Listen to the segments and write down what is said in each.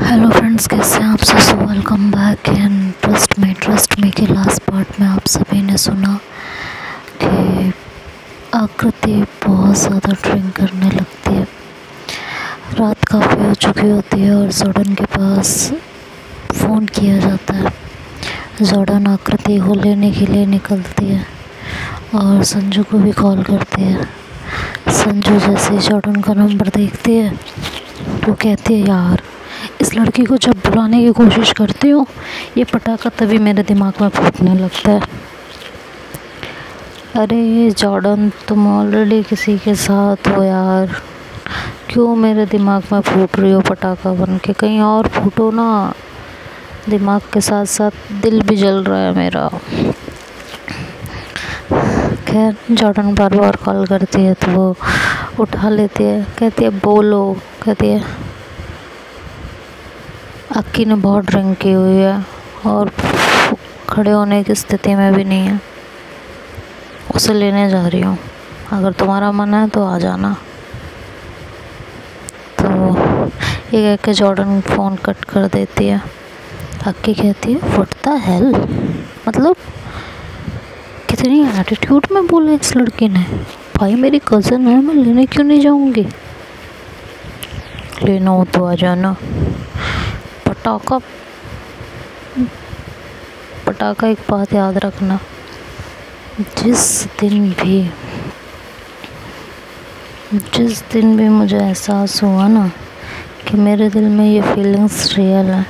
Hello friends, कैसे हैं आप सब। Welcome back and trust me के लास्ट पार्ट में आप सभी ने सुना कि आकृति बहुत ज़्यादा ड्रिंक करने लगती है। रात काफ़ी हो चुकी होती है और जॉर्डन के पास फ़ोन किया जाता है। जॉर्डन आकृति को लेने के लिए निकलती है और संजू को भी कॉल करती है। संजू जैसे जॉर्डन का नंबर देखती है वो कहती है, यार इस लड़की को जब बुलाने की कोशिश करती हूँ ये पटाखा तभी मेरे दिमाग में फूटने लगता है। अरे ये जॉर्डन, तुम ऑलरेडी किसी के साथ हो यार, क्यों मेरे दिमाग में फूट रही हो पटाखा बन के, कहीं और फूटो ना। दिमाग के साथ साथ दिल भी जल रहा है मेरा। खैर जॉर्डन बार बार कॉल करती है तो वो उठा लेती है। कहती है बोलो। कहती है अक्की ने बहुत ड्रिंक की हुई है और खड़े होने की स्थिति में भी नहीं है, उसे लेने जा रही हूँ, अगर तुम्हारा मन है तो आ जाना। तो ये कह के जॉर्डन फ़ोन कट कर देती है। अक्की कहती है फुटता हेल, मतलब कितनी एटीट्यूड में बोला इस लड़की ने। भाई मेरी कज़न है, मैं लेने क्यों नहीं जाऊँगी। लेना हो तो आ जाना। पटाखा एक बात याद रखना, जिस दिन भी मुझे एहसास हुआ ना कि मेरे दिल में ये फीलिंग्स रियल है,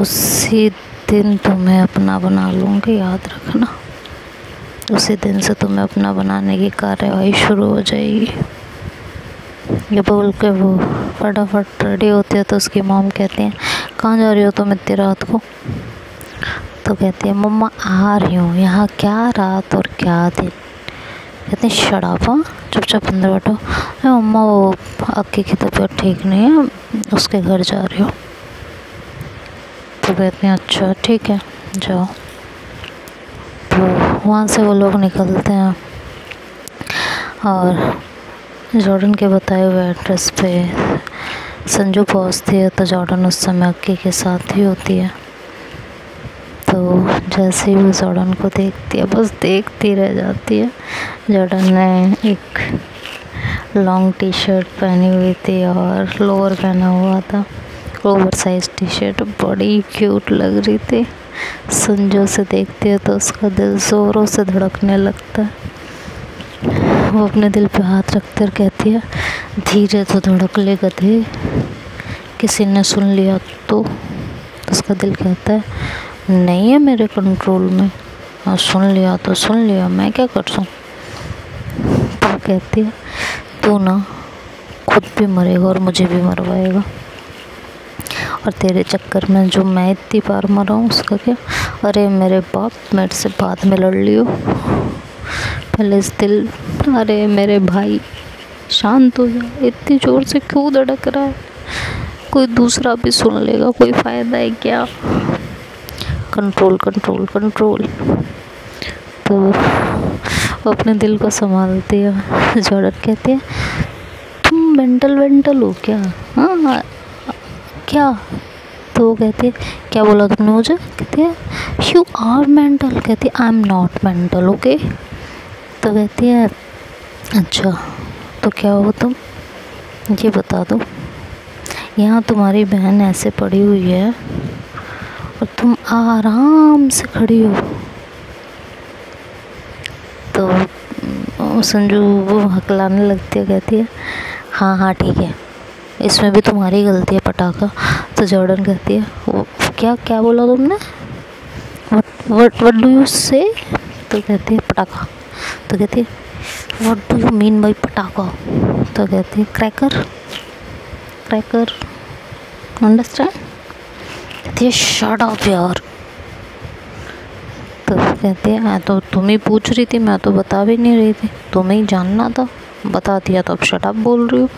उसी दिन तुम्हें अपना बना लूँगी, याद रखना। उसी दिन से तुम्हें अपना बनाने की कार्रवाई शुरू हो जाएगी। ये बोल के वो फटाफट रेडी होती है। तो उसकी मॉम कहती है कहाँ जा रही हो तुम इतनी रात को। तो कहती है मम्मा आ रही हूँ, यहाँ क्या रात और क्या दिन। कहती है शराबा, चुपचाप अंदर बैठो। अरे मम्मा वो अक्की की तबीयत ठीक नहीं है, उसके घर जा रही हो। तो कहती है अच्छा ठीक है जाओ। तो वहाँ से वो लोग निकलते हैं और जॉर्डन के बताए हुए एड्रेस पे संजू पहुंचती है। तो जॉर्डन उस समय अक्की के साथ ही होती है। तो जैसे ही वो जॉर्डन को देखती है बस देखती रह जाती है। जॉर्डन ने एक लॉन्ग टी शर्ट पहनी हुई थी और लोअर पहना हुआ था, ओवर साइज टी शर्ट, बड़ी क्यूट लग रही थी। संजू से देखती है तो उसका दिल ज़ोरों से धड़कने लगता है। वो अपने दिल पे हाथ रखकर कहती है धीरे तो धड़क ले गधे, किसी ने सुन लिया तो। उसका दिल कहता है नहीं है मेरे कंट्रोल में, और सुन लिया तो सुन लिया, मैं क्या कर सकूँ। तो कहती है तू ना खुद भी मरेगा और मुझे भी मरवाएगा, और तेरे चक्कर में जो मैं इतनी बार मरा हूँ उसका क्या। अरे मेरे बाप मेरे से बाद में लड़ लियो, पहले इस दिल। अरे मेरे भाई शांत हो जा, इतनी ज़ोर से क्यों धड़क रहा है, कोई दूसरा भी सुन लेगा, कोई फ़ायदा है क्या। कंट्रोल। तो वो अपने दिल को संभालती है। जॉर्डन कहते हैं तुम मेंटल हो क्या। हाँ क्या। तो वो कहती है क्या बोला तुमने मुझे। कहती है यू आर मेंटल। कहती है I am not mental okay. तो कहती है अच्छा तो क्या हो तुम, ये बता दो। यहाँ तुम्हारी बहन ऐसे पड़ी हुई है और तुम आराम से खड़ी हो। तो संजू वो हकलाने लगती है। कहती है हाँ हाँ ठीक है, इसमें भी तुम्हारी गलती है पटाखा। तो जॉर्डन कहती है वो क्या क्या बोला तुमने, व्हाट डू यू से। तो कहती है पटाखा। तो कहती है what do you mean by पटाखा। तो कहती है क्रैकर अंडरस्टैंड। कहती है शट अप यार। तो कहती है मैं तो तुम ही पूछ रही थी, मैं तो बता भी नहीं रही थी, तुम्हें ही जानना था, बता दिया तो अब शट अप बोल रही हो।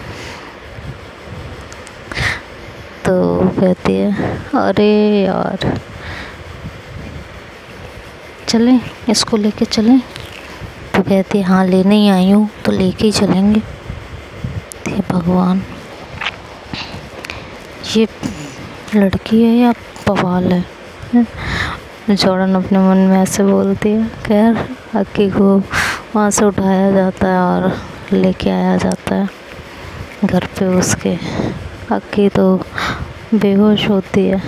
तो कहती है अरे यार चलें, इसको लेके चलें। तो कहती है हाँ लेने ही आई हूँ तो लेके ही चलेंगे। हे भगवान ये लड़की है या बवाल है। जॉर्डन अपने मन में ऐसे बोलती है। खैर अक्की को वहाँ से उठाया जाता है और लेके आया जाता है घर पे उसके। अक्की तो बेहोश होती है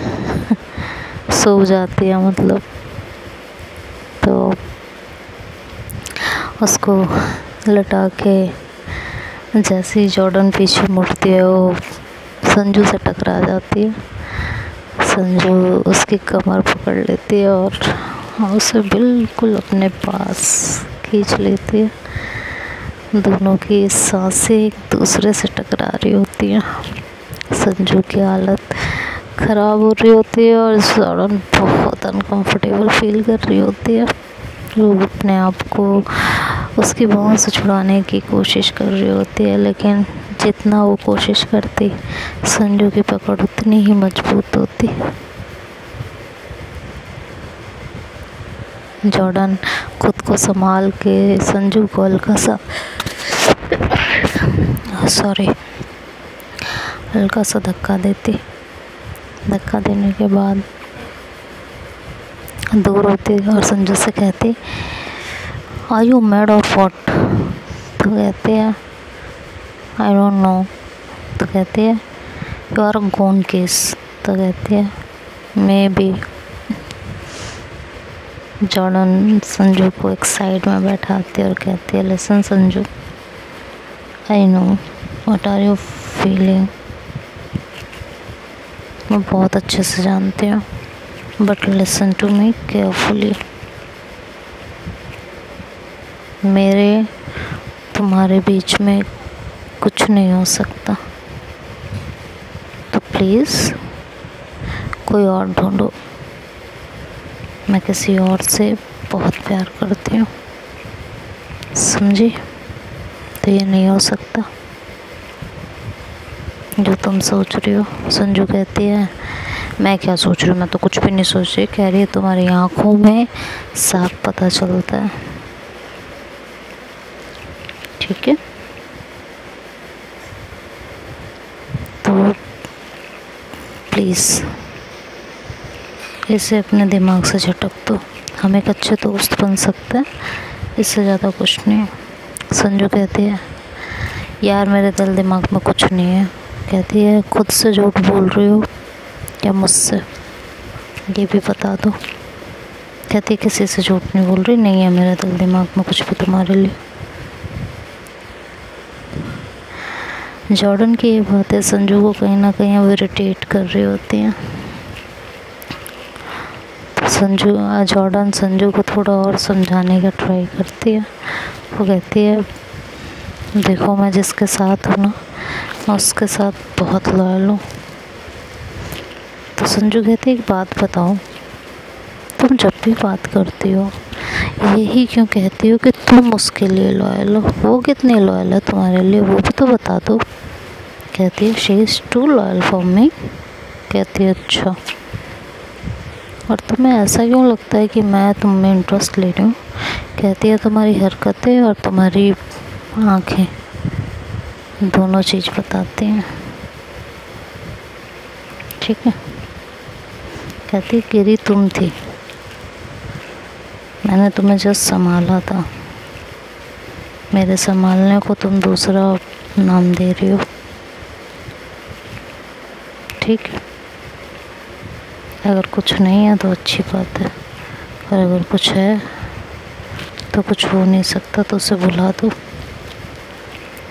सो जाती है मतलब। तो उसको लटा के जैसे ही जॉर्डन पीछे मुड़ती है वो संजू से टकरा जाती है। संजू उसकी कमर पकड़ लेती है और उसे बिल्कुल अपने पास खींच लेती है। दोनों की सांसें एक दूसरे से टकरा रही होती हैं। संजू की हालत ख़राब हो रही होती है और जॉर्डन बहुत अनकंफर्टेबल फील कर रही होती है। वो अपने आप को उसकी बाहों से छुड़ाने की कोशिश कर रही होती है, लेकिन जितना वो कोशिश करती संजू की पकड़ उतनी ही मजबूत होती। जॉर्डन खुद को संभाल के संजू को हल्का सा धक्का देती। धक्का देने के बाद दूर होती और संजू से कहती are you mad of what. तो कहते हैं आई डोंट नो। तो कहते हैं यू आर गोन केस। तो कहते हैं मे बी। जॉर्डन संजू को एक साइड में बैठाती और कहती है listen Sanju I know what are you feeling. मैं बहुत अच्छे से जानती हूँ but listen to me carefully. मेरे तुम्हारे बीच में कुछ नहीं हो सकता, तो प्लीज़ कोई और ढूंढो। मैं किसी और से बहुत प्यार करती हूँ समझी। तो ये नहीं हो सकता जो तुम सोच रही हो। संजू कहती है मैं क्या सोच रही हूँ, मैं तो कुछ भी नहीं सोच रही। कह रही है तुम्हारी आँखों में साफ पता चलता है ठीक है। तो प्लीज़ इसे अपने दिमाग से झटक दो, हम एक अच्छे दोस्त बन सकते हैं, इससे ज़्यादा कुछ नहीं। संजू कहती है यार मेरे दिल दिमाग में कुछ नहीं है। कहती है खुद से झूठ बोल रही हो या मुझसे ये भी बता दो। कहती है किसी से झूठ नहीं बोल रही, नहीं है मेरे दिल दिमाग में कुछ भी तुम्हारे लिए। जॉर्डन की ये बातें संजू को कहीं ना कहीं वो इरिटेट कर रही होती हैं। जॉर्डन संजू को थोड़ा और समझाने का ट्राई करती है। वो कहती है देखो मैं जिसके साथ हूँ ना मैं उसके साथ बहुत लॉयल हूँ। तो संजू कहती है एक बात बताओ, तुम जब भी बात करती हो यही क्यों कहती हो कि तुम उसके लिए लॉयल हो। वो कितनी लॉयल है तुम्हारे लिए वो भी तो बता दो। कहती है she is too loyal for me. कहती है अच्छा और तुम्हें ऐसा क्यों लगता है कि मैं तुम में इंटरेस्ट ले रही हूँ। कहती है तुम्हारी हरकतें और तुम्हारी आँखें दोनों चीज़ बताती हैं ठीक है। कहती है गिरी तुम थी, मैंने तुम्हें जस्ट संभाला था, मेरे संभालने को तुम दूसरा नाम दे रही हो ठीक है। अगर कुछ नहीं है तो अच्छी बात है और अगर कुछ है तो कुछ हो नहीं सकता तो उसे भुला दो।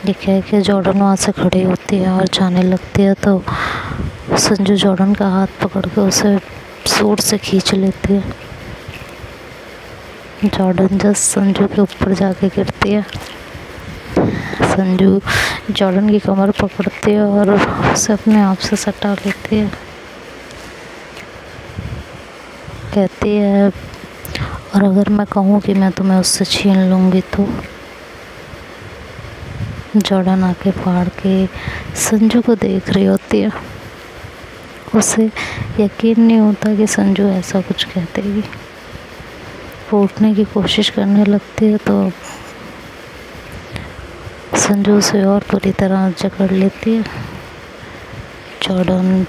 ये कह के जॉर्डन वहाँ से खड़ी होती है और जाने लगती है। तो संजू जॉर्डन का हाथ पकड़ के उसे जोर से खींच लेती है। जॉर्डन जस्ट संजू के ऊपर जाके गिरती है। संजू जॉर्डन की कमर पकड़ती है और उसे अपने आप से सटा लेती है। कहती है और अगर मैं कहूँ कि मैं तुम्हें उससे छीन लूँगी तो। जॉर्डन आके फाड़ के संजू को देख रही होती है। उसे यकीन नहीं होता कि संजू ऐसा कुछ कह देगी। वो उठने की कोशिश करने लगती है तो संजू से और पूरी तरह जकड़ लेती है। जॉर्डन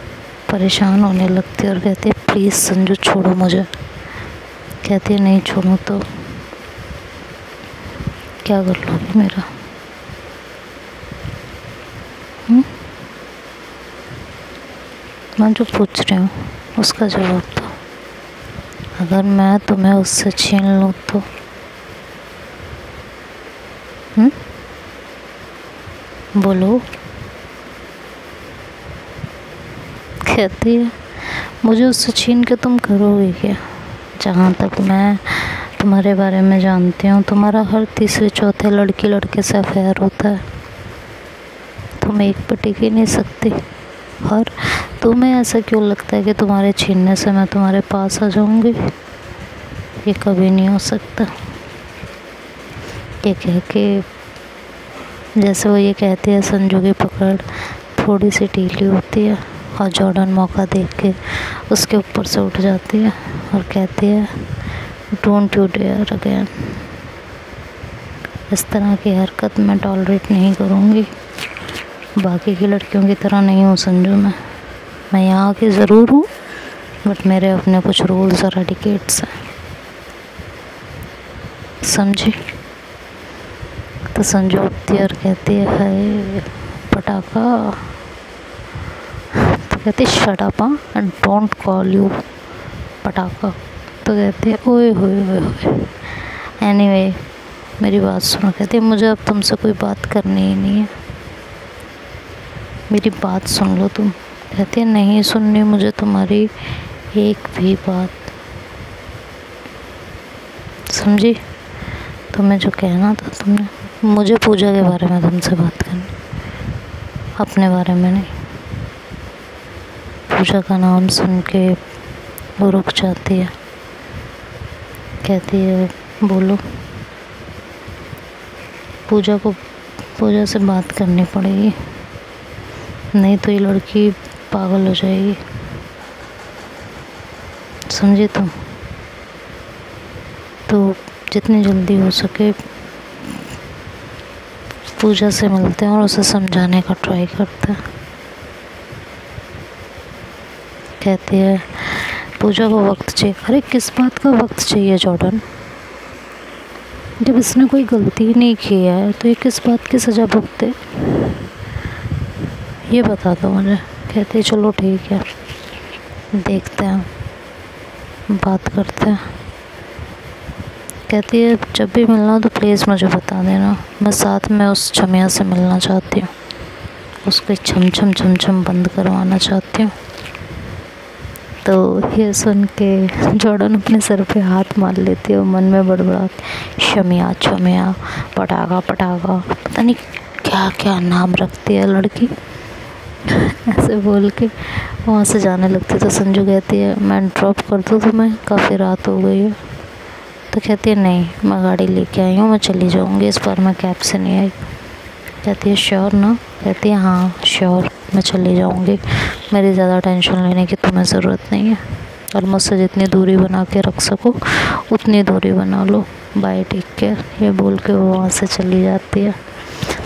परेशान होने लगती है और कहती है प्लीज़ संजू छोड़ो मुझे। कहती है नहीं छोड़ूँ तो क्या कर लोगे मेरा, मैं जो पूछ रही हूँ उसका जवाब दो। अगर मैं तुम्हें उससे छीन लूँ तो बोलो। कहती है मुझे उससे छीन के तुम करोगे क्या? जहाँ तक मैं तुम्हारे बारे में जानती हूँ, तुम्हारा हर तीसरे चौथे लड़की लड़के से अफेयर होता है। तुम एक पर टिक ही नहीं सकती और तुम्हें ऐसा क्यों लगता है कि तुम्हारे छीनने से मैं तुम्हारे पास आ जाऊँगी? ये कभी नहीं हो सकता। ये कह के जैसे वो ये कहती है, संजू की पकड़ थोड़ी सी ढीली होती है और जॉर्डन मौका देख के उसके ऊपर से उठ जाती है और कहती है डोंट यू डेयर अगेन। इस तरह की हरकत मैं टॉलरेट नहीं करूँगी। बाकी की लड़कियों की तरह नहीं हूँ संजू मैं यहाँ आके ज़रूर हूँ बट मेरे अपने कुछ रूल्स और एटिकेट्स हैं, समझी? तो संजू उठती और कहती है हाय पटाखा। तो कहती है shut up and don't call you पटाखा। तो कहती है ओए होए होए होए। एनीवे मेरी बात सुनो। कहती है मुझे अब तुमसे कोई बात करनी ही नहीं है, मेरी बात सुन लो तुम। कहती है नहीं सुननी मुझे तुम्हारी एक भी बात, समझी? तुम्हें जो कहना था तुमने, मुझे पूजा के बारे में तुमसे बात करनी, अपने बारे में नहीं। पूजा का नाम सुन के वो रुक जाती है। कहती है बोलो। पूजा से बात करनी पड़ेगी, नहीं तो ये लड़की पागल हो जाएगी, समझे तुम? तो जितनी जल्दी हो सके पूजा से मिलते हैं और उसे समझाने का ट्राई करते हैं। कहती है पूजा को वक्त चाहिए। अरे किस बात का वक्त चाहिए जॉर्डन? जब इसने कोई गलती नहीं की है तो ये किस बात की सज़ा भुगते, ये बता दो मुझे। कहती है चलो ठीक है, देखते हैं, बात करते हैं। कहती है जब भी मिलना हो तो प्लीज़ मुझे बता देना, मैं साथ में उस छमिया से मिलना चाहती हूँ, उसके छम बंद करवाना चाहती हूँ। तो ये सुन के जॉर्डन अपने सर पे हाथ मार लेती है और मन में बड़बड़ाती छमिया पटाखा पता नहीं क्या क्या नाम रखती है लड़की। ऐसे बोल के वहाँ से जाने लगती है। तो संजू कहती है मैं ड्रॉप कर दूँ तुम्हें, काफ़ी रात हो गई है। तो कहती है नहीं मैं गाड़ी लेके आई हूँ, मैं चली जाऊँगी, इस बार मैं कैब से नहीं आई। कहती है श्योर ना? कहती है हाँ श्योर, मैं चली जाऊँगी, मेरी ज़्यादा टेंशन लेने की तुम्हें ज़रूरत नहीं है और मुझसे जितनी दूरी बना के रख सको उतनी दूरी बना लो, बाय टेक केयर। ये बोल के वो वहाँ से चली जाती है।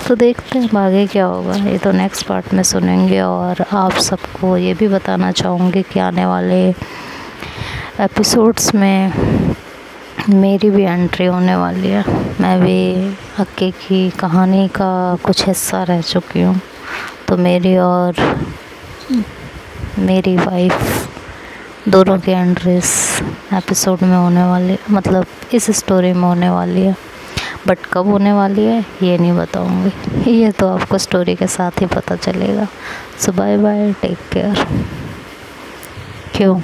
तो देखते हैं आगे क्या होगा, ये तो नेक्स्ट पार्ट में सुनेंगे। और आप सबको ये भी बताना चाहूँगी कि आने वाले एपिसोड्स में मेरी भी एंट्री होने वाली है। मैं भी अक्के की कहानी का कुछ हिस्सा रह चुकी हूँ, तो मेरी और मेरी वाइफ दोनों की एंट्री इस एपिसोड में होने वाली, मतलब इस स्टोरी में होने वाली है। बट कब होने वाली है ये नहीं बताऊँगी, ये तो आपको स्टोरी के साथ ही पता चलेगा। So bye bye, take care. क्यों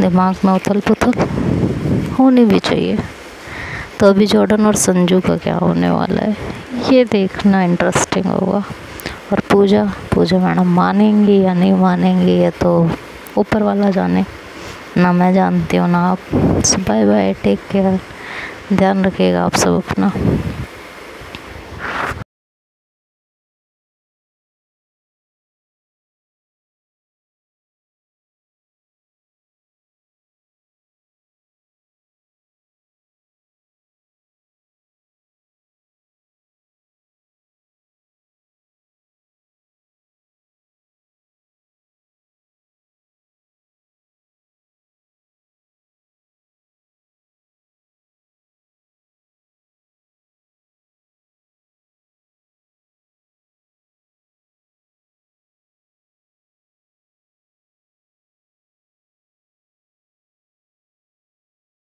दिमाग में उथल पुथल होनी भी चाहिए। तो अभी जॉर्डन और संजू का क्या होने वाला है ये देखना इंटरेस्टिंग होगा। और पूजा मैडम मानेंगी या नहीं मानेंगी ये तो ऊपर वाला जाने, ना मैं जानती हूँ ना आप। बाय बाय, टेक केयर, ध्यान रखिएगा आप सब अपना।